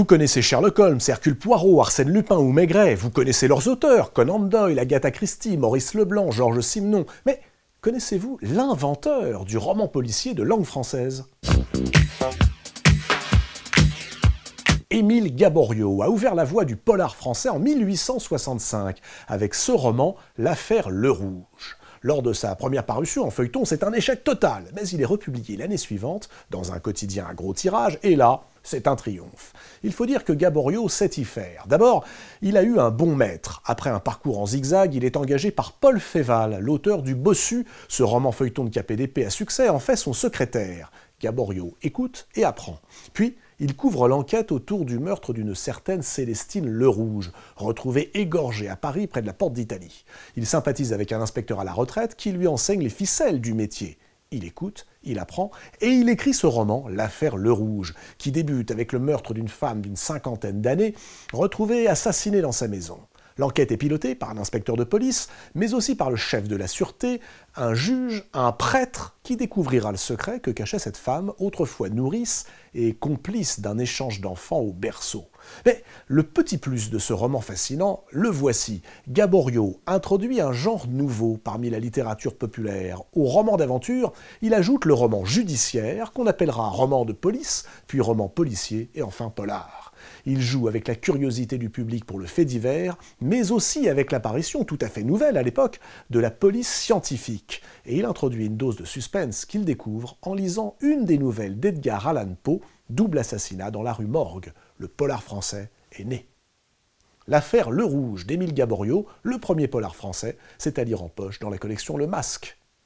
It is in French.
Vous connaissez Sherlock Holmes, Hercule Poirot, Arsène Lupin ou Maigret, vous connaissez leurs auteurs, Conan Doyle, Agatha Christie, Maurice Leblanc, Georges Simenon, mais connaissez-vous l'inventeur du roman policier de langue française? Émile Gaboriau a ouvert la voie du polar français en 1865 avec ce roman « L'Affaire Lerouge ». Lors de sa première parution en feuilleton, c'est un échec total, mais il est republié l'année suivante dans un quotidien à gros tirage, et là, c'est un triomphe. Il faut dire que Gaboriau sait y faire. D'abord, il a eu un bon maître. Après un parcours en zigzag, il est engagé par Paul Féval, l'auteur du Bossu. Ce roman feuilleton de KPDP à succès en fait son secrétaire. Gaboriau écoute et apprend. Puis, il couvre l'enquête autour du meurtre d'une certaine Célestine Lerouge, retrouvée égorgée à Paris près de la Porte d'Italie. Il sympathise avec un inspecteur à la retraite qui lui enseigne les ficelles du métier. Il écoute, il apprend, et il écrit ce roman, L'Affaire Lerouge, qui débute avec le meurtre d'une femme d'une cinquantaine d'années, retrouvée assassinée dans sa maison. L'enquête est pilotée par un inspecteur de police, mais aussi par le chef de la sûreté, un juge, un prêtre, qui découvrira le secret que cachait cette femme, autrefois nourrice et complice d'un échange d'enfants au berceau. Mais le petit plus de ce roman fascinant, le voici. Gaboriau introduit un genre nouveau parmi la littérature populaire. Au roman d'aventure, il ajoute le roman judiciaire, qu'on appellera roman de police, puis roman policier et enfin polar. Il joue avec la curiosité du public pour le fait divers, mais aussi avec l'apparition tout à fait nouvelle à l'époque de la police scientifique. Et il introduit une dose de suspense qu'il découvre en lisant une des nouvelles d'Edgar Allan Poe, Double assassinat dans la rue Morgue. Le polar français est né. L'Affaire Lerouge d'Émile Gaboriau, le premier polar français, c'est à lire en poche dans la collection Le Masque.